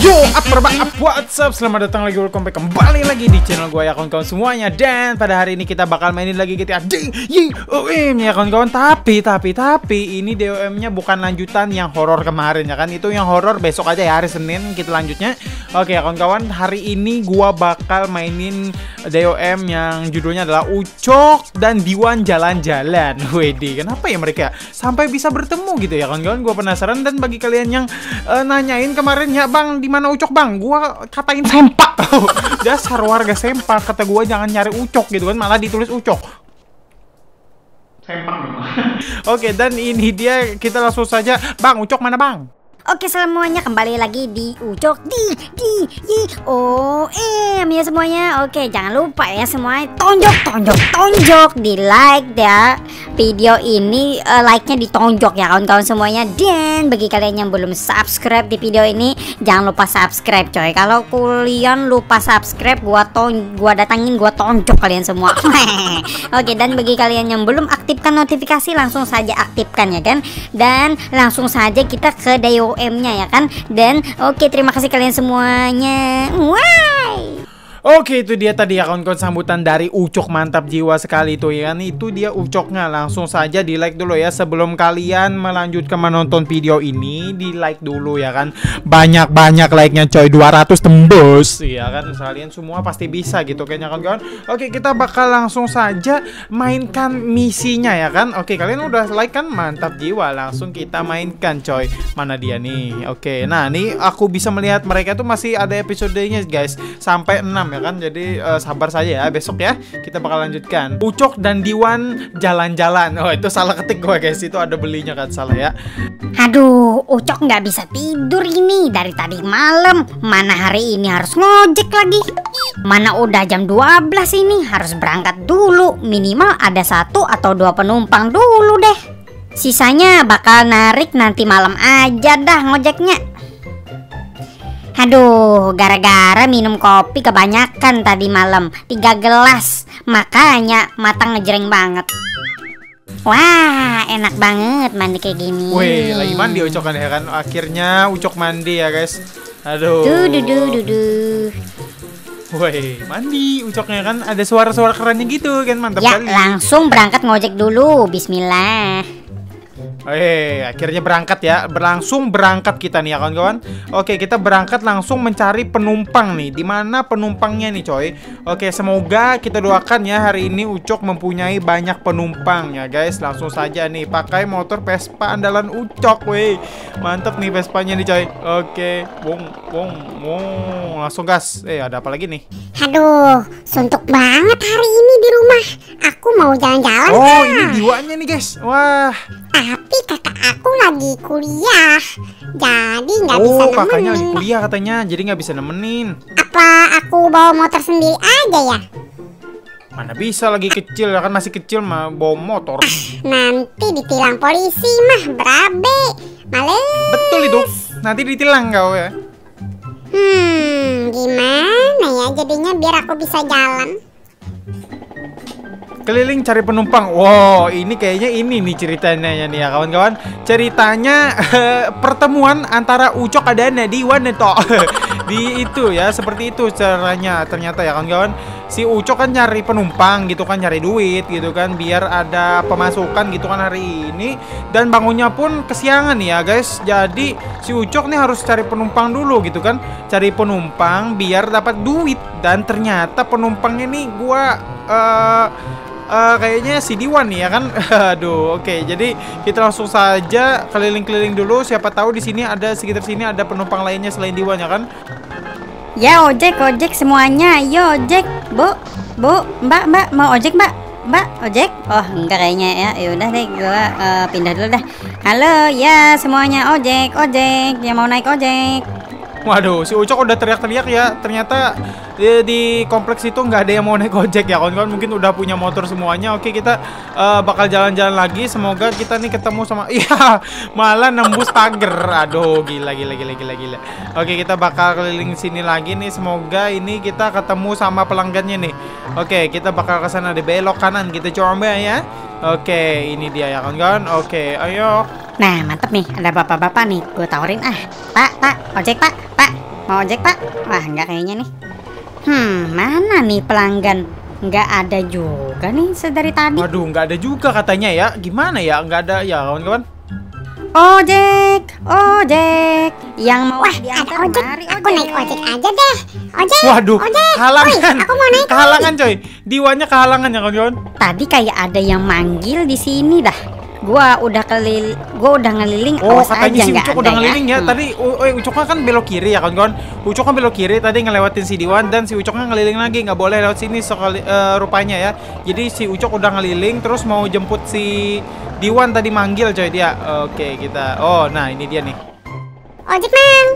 Yo, up, what's up? Selamat datang lagi, welcome back kembali lagi di channel gue ya kawan-kawan semuanya. Dan pada hari ini kita bakal mainin lagi GTA DYOM ya kawan-kawan. Tapi ini DYOM-nya bukan lanjutan yang horor kemarin ya kan. Itu yang horor besok aja ya, hari Senin kita lanjutnya. Oke ya kawan-kawan, hari ini gue bakal mainin DYOM yang judulnya adalah UCOK dan DIWAN Jalan-Jalan. Wedi, kenapa ya mereka sampai bisa bertemu gitu ya kawan-kawan? Gue penasaran. Dan bagi kalian yang nanyain kemarin, ya bang, mana UCOK bang, gua katain sempak. Dasar warga sempak, kata gua jangan nyari UCOK gitu kan, malah ditulis UCOK sempak. Oke, dan ini dia, kita langsung saja. Bang, UCOK mana bang? Oke semuanya, kembali lagi di UCOK DYOM ya semuanya. Oke, jangan lupa ya semuanya, tonjok, di like ya video ini, like-nya ditonjok ya kawan-kawan semuanya. Dan bagi kalian yang belum subscribe di video ini, jangan lupa subscribe coy. Kalau kalian lupa subscribe, gua datangin, gua tonjok kalian semua. Oke, dan bagi kalian yang belum aktifkan notifikasi, langsung saja aktifkan ya kan. Dan langsung saja kita ke DYOM nya ya kan. Dan oke, terima kasih kalian semuanya. Why? Oke, itu dia tadi ya kawan-kawan sambutan dari UCOK, mantap jiwa sekali itu ya. Itu dia UCOK-nya, langsung saja di like dulu ya. Sebelum kalian melanjutkan menonton video ini, di like dulu ya kan. Banyak-banyak like-nya coy, 200 tembus ya kan. Kalian semua pasti bisa gitu kayaknya kawan-kawan. Oke, kita bakal langsung saja mainkan misinya ya kan. Oke, kalian udah like kan, mantap jiwa, langsung kita mainkan coy. Mana dia nih? Oke, nah nih aku bisa melihat mereka tuh masih ada episodenya guys, sampai 6 ya kan. Jadi sabar saja ya, besok ya kita bakal lanjutkan UCOK dan DIWAN Jalan-Jalan. Oh, itu salah ketik gue guys, itu ada belinya kan, salah ya. Aduh, UCOK nggak bisa tidur ini dari tadi malam. Mana hari ini harus ngojek lagi, mana udah jam 12 ini harus berangkat dulu. Minimal ada 1 atau 2 penumpang dulu deh, sisanya bakal narik nanti malam aja dah ngojeknya. Aduh, gara-gara minum kopi kebanyakan tadi malam, 3 gelas, makanya mata ngejreng banget. Wah, enak banget mandi kayak gini. Wih, lagi mandi UCOK kan ya kan. Akhirnya UCOK mandi ya guys. Aduh, wih, mandi UCOK-nya kan, ada suara-suara kerennya gitu kan, mantap ya, kali. Langsung berangkat ngojek dulu, bismillah. Oke, akhirnya berangkat ya, langsung berangkat kita nih ya kawan-kawan. Oke, kita berangkat langsung mencari penumpang nih. Dimana penumpangnya nih coy? Oke, semoga kita doakan ya hari ini UCOK mempunyai banyak penumpang ya guys. Langsung saja nih, pakai motor Vespa andalan UCOK, weh. Mantep nih Vespanya nih coy. Oke, langsung gas. Ada apa lagi nih? Aduh, suntuk banget hari ini di rumah. Aku mau jalan-jalan. Oh, ini jiwanya nih guys. Wah. Tapi kakak aku lagi kuliah, jadi nggak bisa nemenin. Oh, kakaknya lagi kuliah katanya, jadi nggak bisa nemenin. Apa aku bawa motor sendiri aja ya? Mana bisa, lagi kecil, kan masih kecil mah bawa motor. Nanti ditilang polisi mah, berabe, males. Betul itu, nanti ditilang kau ya. Gimana ya jadinya biar aku bisa jalan? Keliling cari penumpang. Wow, ini kayaknya ini nih ceritanya nih ya kawan-kawan. Ceritanya pertemuan antara UCOK dan DIWAN itu. Di itu ya, seperti itu caranya ternyata ya kawan-kawan. Si UCOK kan nyari penumpang gitu kan, nyari duit gitu kan, biar ada pemasukan gitu kan hari ini. Dan bangunnya pun kesiangan ya guys. Jadi si UCOK nih harus cari penumpang dulu gitu kan, cari penumpang biar dapat duit. Dan ternyata penumpangnya nih gua kayaknya si DIWAN ya kan. Aduh, oke, jadi kita langsung saja keliling-keliling dulu. Siapa tahu di sini ada, sekitar sini ada penumpang lainnya selain DIWAN ya kan. Ya, ojek semuanya. Yo ojek, bu, mbak mau ojek mbak ojek. Oh enggak kayaknya ya. Yaudah deh, gua pindah dulu dah. Halo ya semuanya, ojek yang mau naik ojek. Waduh, si UCOK udah teriak-teriak ya. Ternyata di kompleks itu nggak ada yang mau naik ojek ya kawan-kawan. Mungkin udah punya motor semuanya. Oke, kita bakal jalan-jalan lagi. Semoga kita nih ketemu sama, iya, malah nembus pagar. Aduh, gila. Oke, kita bakal keliling sini lagi nih. Semoga ini kita ketemu sama pelanggannya nih. Oke, kita bakal ke sana, di belok kanan kita coba ya. Oke, ini dia ya kawan-kawan. Oke, ayo. Nah, mantep nih, ada bapak-bapak nih. Gue tawarin ah, pak, ojek pak, Mau ojek, Pak? Wah, nggak kayaknya nih. Mana nih pelanggan? Nggak ada juga nih dari tadi. Waduh, nggak ada juga katanya ya. Gimana ya? Nggak ada ya, kawan-kawan? Ojek, ojek. Yang mau diantar, mari ojek. Aku naik ojek aja deh. Ojek. Waduh, ojek. Halangan. Oi, aku mau naik. Kehalangan, coy. Diwanya kehalangan ya, kawan-kawan. Tadi kayak ada yang manggil di sini dah. Gua udah ngeliling. Oh, katanya si Ucok udah ngeliling ya. Tadi Ucoknya kan belok kiri ya, kawan-kawan. Ucoknya belok kiri tadi ngelewatin si Diwan, dan si Ucoknya ngeliling lagi, nggak boleh lewat sini sekali rupanya ya. Jadi si Ucok udah ngeliling terus mau jemput si Diwan, tadi manggil coy dia. Oke, kita. Oh, nah ini dia nih. Ojek, Mang.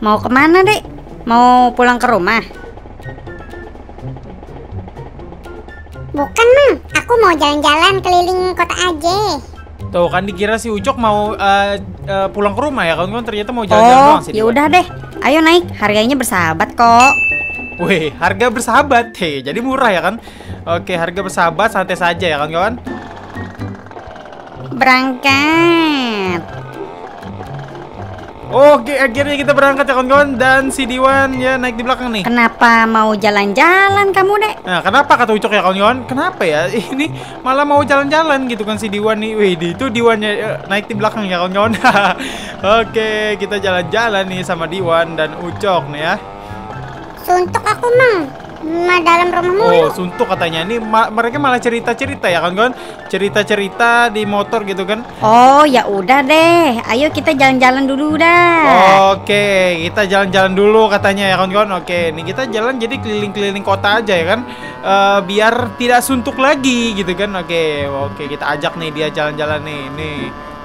Mau kemana, Dek? Mau pulang ke rumah? Bukan, Mang, aku mau jalan-jalan keliling kota aja. Tuh kan dikira si Ucok mau pulang ke rumah ya, kawan-kawan, ternyata mau jalan-jalan doang sih. Ya udah deh, ayo naik, harganya bersahabat kok. Wih, harga bersahabat, hei, jadi murah ya kan? Oke, harga bersahabat, santai saja ya kawan-kawan. Berangkat. Oke, akhirnya kita berangkat ya kawan-kawan. Dan si Diwan ya naik di belakang nih. Kenapa mau jalan-jalan kamu, Dek? Nah, kenapa kata Ucok ya kawan-kawan? Kenapa ya? Ini malah mau jalan-jalan gitu kan si Diwan nih. Wih, itu Diwannya naik di belakang ya kawan-kawan. Oke, kita jalan-jalan nih sama Diwan dan Ucok nih ya. Suntuk aku, Mang. Dalam rumahmu. Oh, suntuk katanya. Ini mereka malah cerita-cerita ya kawan-kawan. Cerita-cerita di motor gitu kan. Oh, ya udah deh. Ayo kita jalan-jalan dulu dah. Oke, kita jalan-jalan dulu katanya ya kawan-kawan. Oke, ini kita jalan jadi keliling-keliling kota aja ya kan. Biar tidak suntuk lagi gitu kan. Oke, kita ajak nih dia jalan-jalan nih.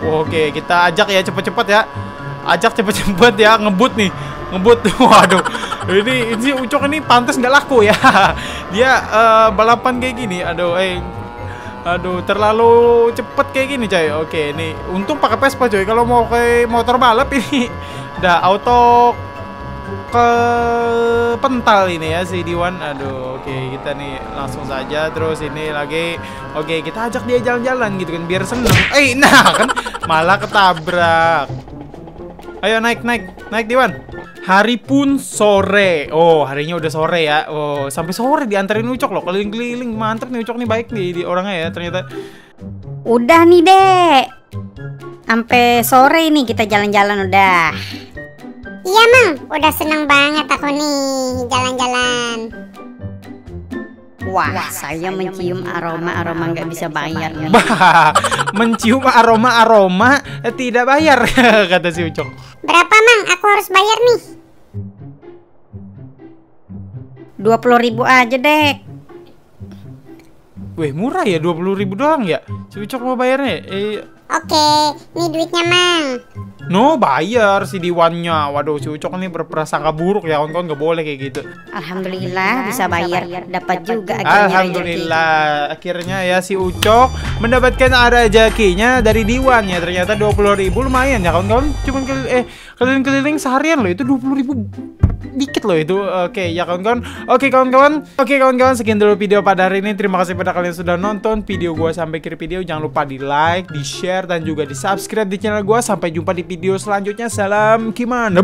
Oke, kita ajak ya cepet-cepet ya. Ajak cepet-cepet ya, ngebut nih. Ngebut, waduh. Ini Ucok ini pantas nggak laku ya. Dia balapan kayak gini. Aduh, terlalu cepet kayak gini, coy. Oke, ini untung pakai Vespa, coy. Kalau mau kayak motor balap ini udah auto ke pental ini ya si Diwan. Aduh, oke, kita nih langsung saja terus ini lagi. Oke, kita ajak dia jalan-jalan gitu kan biar seneng. Nah kan malah ketabrak. Ayo naik Diwan. Hari pun sore. Oh, harinya udah sore ya. Oh, sampai sore diantarin Ucok loh. Keliling-keliling, mantep nih Ucok nih, baik nih di orangnya ya ternyata. Udah nih, Dek. Sampai sore nih kita jalan-jalan udah. Iya, Mang. Udah seneng banget aku nih jalan-jalan. Wah, saya mencium aroma-aroma nggak bisa bayar. Mencium aroma-aroma tidak bayar, kata si Ucok. Berapa, Mang? Aku harus bayar nih. 20.000 aja, Dek. Wih, murah ya, 20.000 doang ya. Si Ucok mau bayarnya. Oke, ini duitnya, Mang. No, bayar si Diwannya. Waduh, si Ucok nih berprasangka buruk ya, kawan-kawan, nggak boleh kayak gitu. Alhamdulillah bisa bayar, dapat juga akhirnya. Alhamdulillah, akhirnya ya si Ucok mendapatkan rezekinya dari Diwan ya. Ternyata 20.000 lumayan ya, kawan-kawan. Cuman keliling-keliling seharian loh, itu 20.000 dikit loh itu. Oke ya kawan-kawan. Oke kawan-kawan, sekian dulu video pada hari ini. Terima kasih pada kalian sudah nonton video gua sampai akhir video. Jangan lupa di like, di share, dan juga di subscribe di channel gua. Sampai jumpa di video selanjutnya. Salam gimana.